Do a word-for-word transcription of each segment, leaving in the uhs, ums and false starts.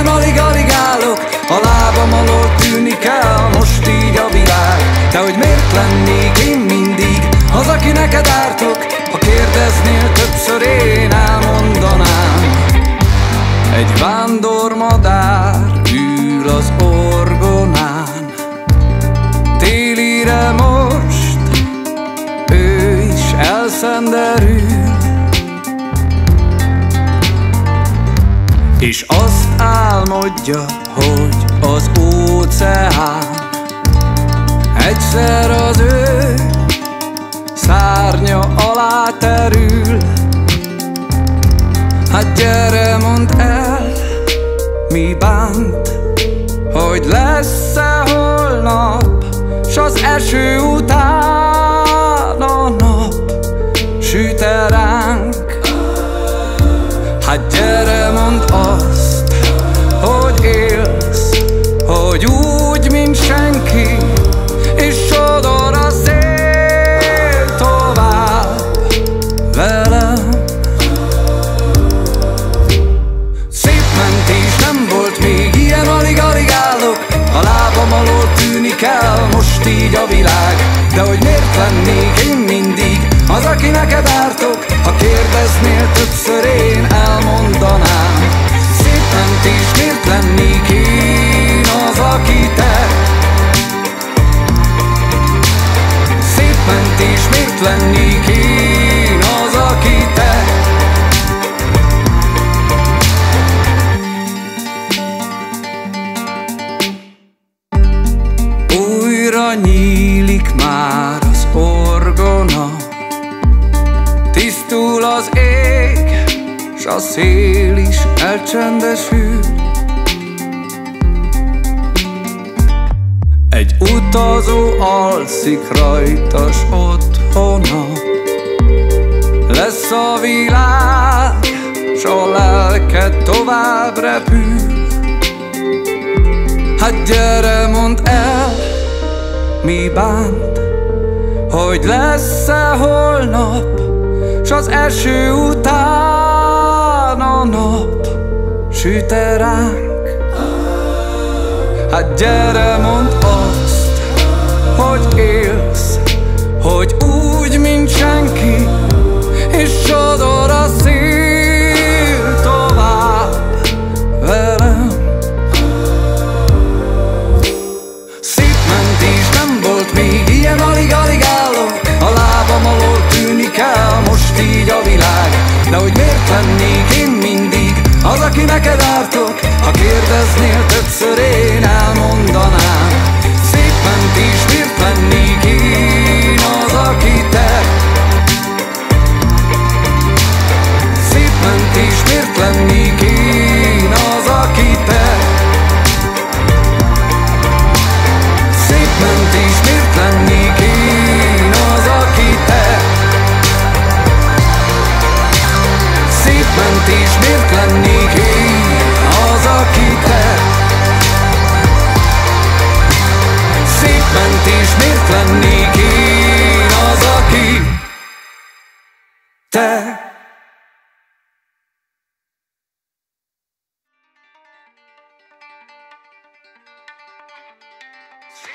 én alig-alig állok, a lábam alól tűnik el most így a világ. De hogy miért lennék én mindig az, aki neked ártok? Ha kérdeznél többször, én elmondanám. Egy vándormadár ül az orgonán, télire most ő is elszenderül, és azt álmodja, hogy az óceán egyszer az ő szárnya alá terül. Hát gyere, mondd el, mi bánt, hogy lesz-e holnap, s az eső után a nap süt-e ránk. Hát gyere, mondd azt, hogy élsz, hogy úgy, mint senki, és sodor a szél tovább velem. Szép mentés nem volt még, ilyen alig-alig állok, a lábam alól tűnik el most így a világ. De hogy miért lennék én mindig az, aki neked ártok? Ha kérdeznél többször, én elmondanám. Szép mentés, miért lennék én az, aki te? Szép mentés, miért lennék én az, aki te? Újra nyílik már az orgona, tisztul az ég, s a szél is elcsendesül. Egy utazó alszik rajtas otthona, lesz a világ, s a lelke tovább repül. Hát gyere, mondd el, mi bánt, hogy lesz-e holnap, s az eső után a nap süt-e ránk. Hát gyere, mondd azt, hogy élsz, hogy úgy, mint senki, és sodor a szél tovább velem. Szép mentés nem volt még, ilyen alig-alig állok, a lábam alól tűnik el most így a világ. De hogy miért lennék én mindig az, aki neked ártok? Ha kérdeznél többször, én elmondanám. Szép mentés, miért lennék én az, aki te? Szép mentés, miért lennék én az, aki te? Szép mentés, miért lennék én az, aki te? Szép mentés, miért lennék én az, aki te? Szép mentés, miért lennék én az, aki te?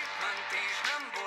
Szép mentés nem volt.